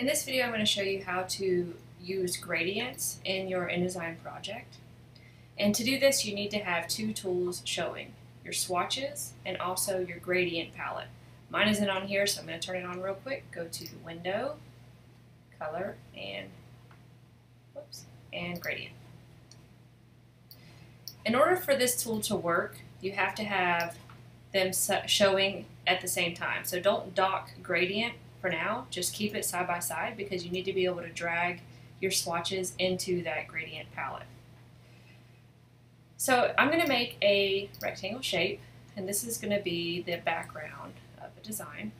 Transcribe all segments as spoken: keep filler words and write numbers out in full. In this video, I'm going to show you how to use gradients in your InDesign project. And to do this, you need to have two tools showing, your swatches and also your gradient palette. Mine isn't on here, so I'm going to turn it on real quick. Go to Window, Color, and, whoops, and Gradient. In order for this tool to work, you have to have them showing at the same time. So don't dock gradient for now, just keep it side by side because you need to be able to drag your swatches into that gradient palette. So I'm going to make a rectangle shape, and this is going to be the background of a design.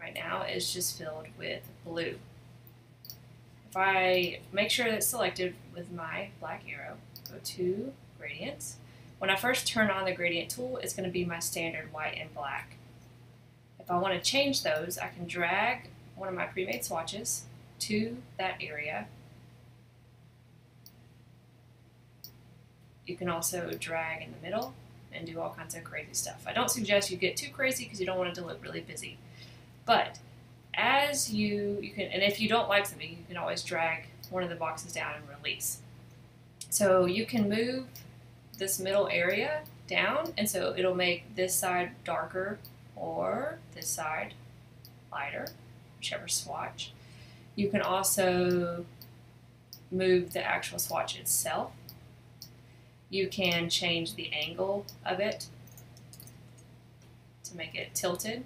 Right now it's just filled with blue. If I make sure that's selected with my black arrow, go to Gradients. When I first turn on the gradient tool, it's going to be my standard white and black. If I want to change those, I can drag one of my pre-made swatches to that area. You can also drag in the middle and do all kinds of crazy stuff. I don't suggest you get too crazy because you don't want it to look really busy. But as you, you can, and if you don't like something, you can always drag one of the boxes down and release. So you can move this middle area down, and so it'll make this side darker or this side lighter, whichever swatch. You can also move the actual swatch itself. You can change the angle of it to make it tilted.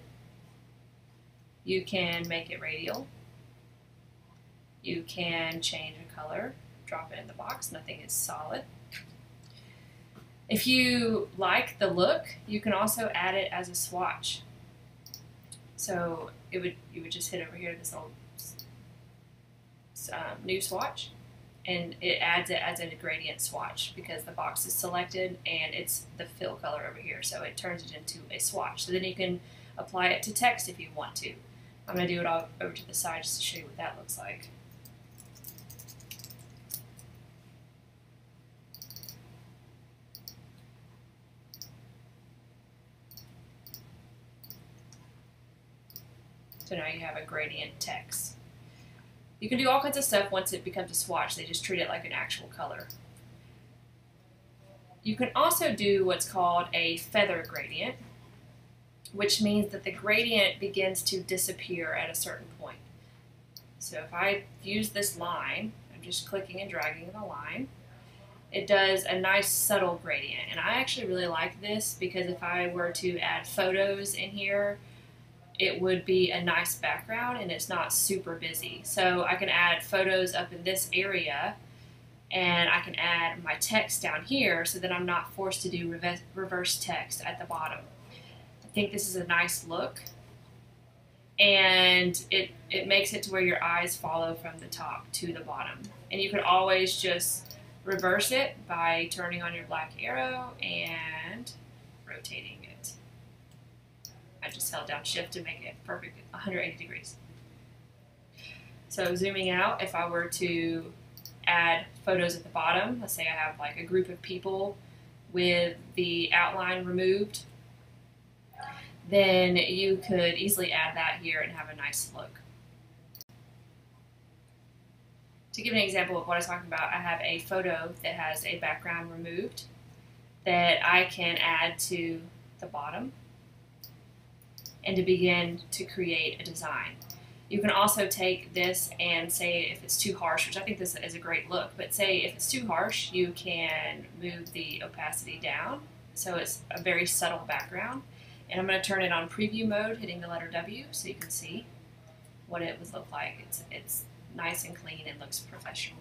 You can make it radial. You can change the color, drop it in the box, nothing is solid. If you like the look, you can also add it as a swatch. So it would you would just hit over here this little um, new swatch, and it adds it as a gradient swatch because the box is selected and it's the fill color over here, so it turns it into a swatch. So then you can apply it to text if you want to. I'm going to do it all over to the side just to show you what that looks like. So now you have a gradient text. You can do all kinds of stuff once it becomes a swatch. They just treat it like an actual color. You can also do what's called a feather gradient, which means that the gradient begins to disappear at a certain point. So if I use this line, I'm just clicking and dragging the line, it does a nice subtle gradient. And I actually really like this because if I were to add photos in here, it would be a nice background and it's not super busy. So I can add photos up in this area and I can add my text down here so that I'm not forced to do reverse text at the bottom. I think this is a nice look, and it, it makes it to where your eyes follow from the top to the bottom. And you could always just reverse it by turning on your black arrow and rotating it. I just held down shift to make it perfect one hundred eighty degrees. So zooming out, if I were to add photos at the bottom, let's say I have like a group of people with the outline removed, then you could easily add that here and have a nice look. To give an example of what I was talking about, I have a photo that has a background removed that I can add to the bottom and to begin to create a design. You can also take this and say if it's too harsh, which I think this is a great look, but say if it's too harsh, you can move the opacity down so it's a very subtle background. And I'm going to turn it on preview mode, hitting the letter W, so you can see what it would look like. It's, it's nice and clean and looks professional.